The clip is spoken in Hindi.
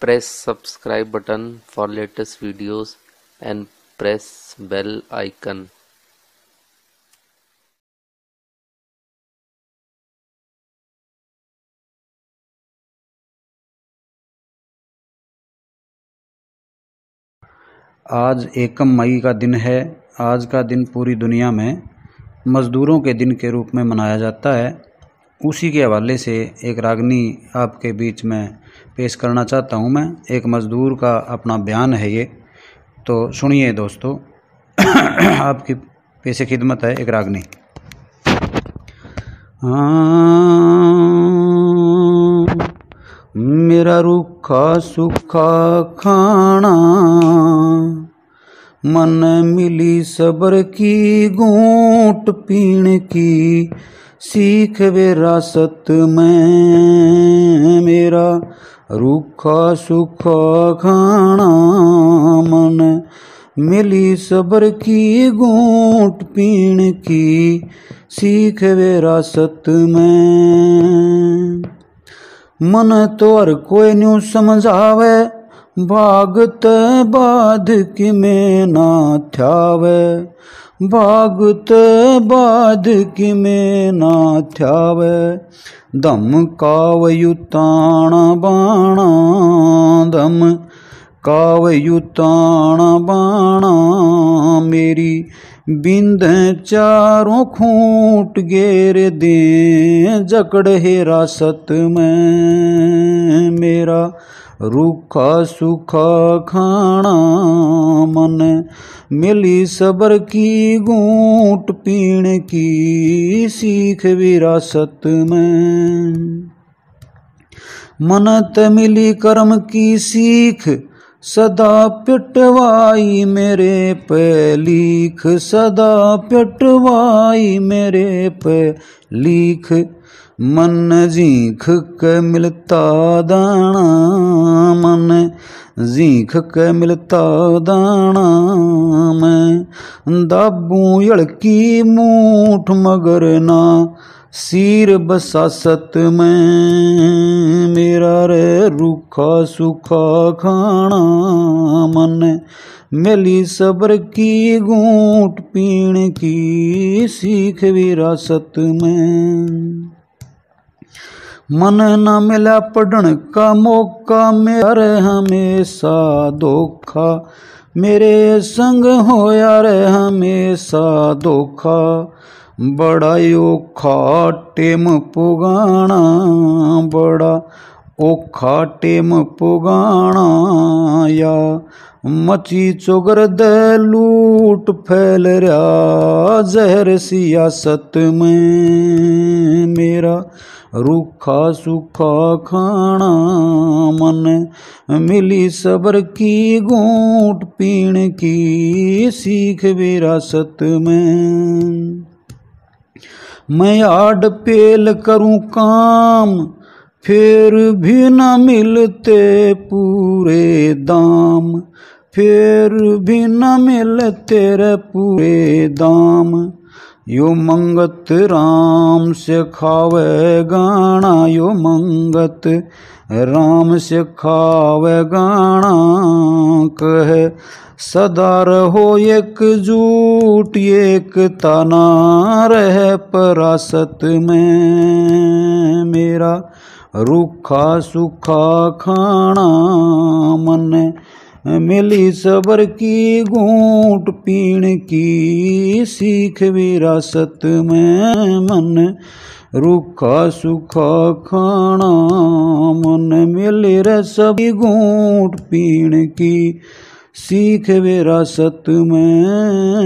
Press subscribe button for latest videos and press bell icon. आज 1 मई का दिन है। आज का दिन पूरी दुनिया में मज़दूरों के दिन के रूप में मनाया जाता है। उसी के हवाले से एक रागनी आपके बीच में पेश करना चाहता हूं मैं। एक मज़दूर का अपना बयान है ये, तो सुनिए दोस्तों। आपकी पेश खिदमत है एक रागनी। मेरा रूखा सूखा खाना, मन मिली सबर की घूंट पीण की सीख विरासत में। मेरा रूखा सूखा खाना, मन मिली सबर की घूंट पीण की सीख विरासत में। मन तो हर कोई न्यू समझावे, भागत बाध कि में ना थ्यावे, भागत बाध कि में ना थ्यावे। दम कावयु ताना बाणा, दम कावयु ताना बाणा। मेरी बिंद चारों खूंट गेर दें जकड़ हिरासत में। मेरा रूखा सूखा खाना, मन मिली सबर की घूंट पीण की सीख विरासत में। मन त मिली कर्म की सीख सदा पिटवाई मेरे पे लीख, सदा पिटवाई मेरे पे लीख। मन झींख के मिलता दाना, मन झींख के मिलता दाना। मैं दाबू यड़की मूठ मगर ना सिर बसासत में। मेरा रे रूखा सूखा खाना, मन मिली सबर की घूंट पीण की सीख विरासत में। मन न मिला पढ़न का मौका, मेरे हमेशा धोखा, मेरे संग हो यार हमेशा धोखा। बड़ा औखा टेम पुगाना, बड़ा औखा टेम पुगाना। या मची चोगर दे लूट फैल रहा जहर सियासत में। मेरा रूखा सूखा खाना, मन मिली सबर की घूंट पीण की सीख विरासत में। मैं आड़ पेल करूं काम, फिर भी न मिलते पूरे दाम, फिर भी न मिलते रे पूरे दाम। यो मंगत राम से खावे गाना, यो मंगत राम से खावे गाना। कहे सदा रहो एकजूट एक तना रहे परासत में। मेरा रूखा सूखा खाना, मन मिली सबर की घूंट पीण की सीख विरासत में। मन रूखा सूखा खाना, मन मिली रे सभी घूंट पीण की सीख विरासत में।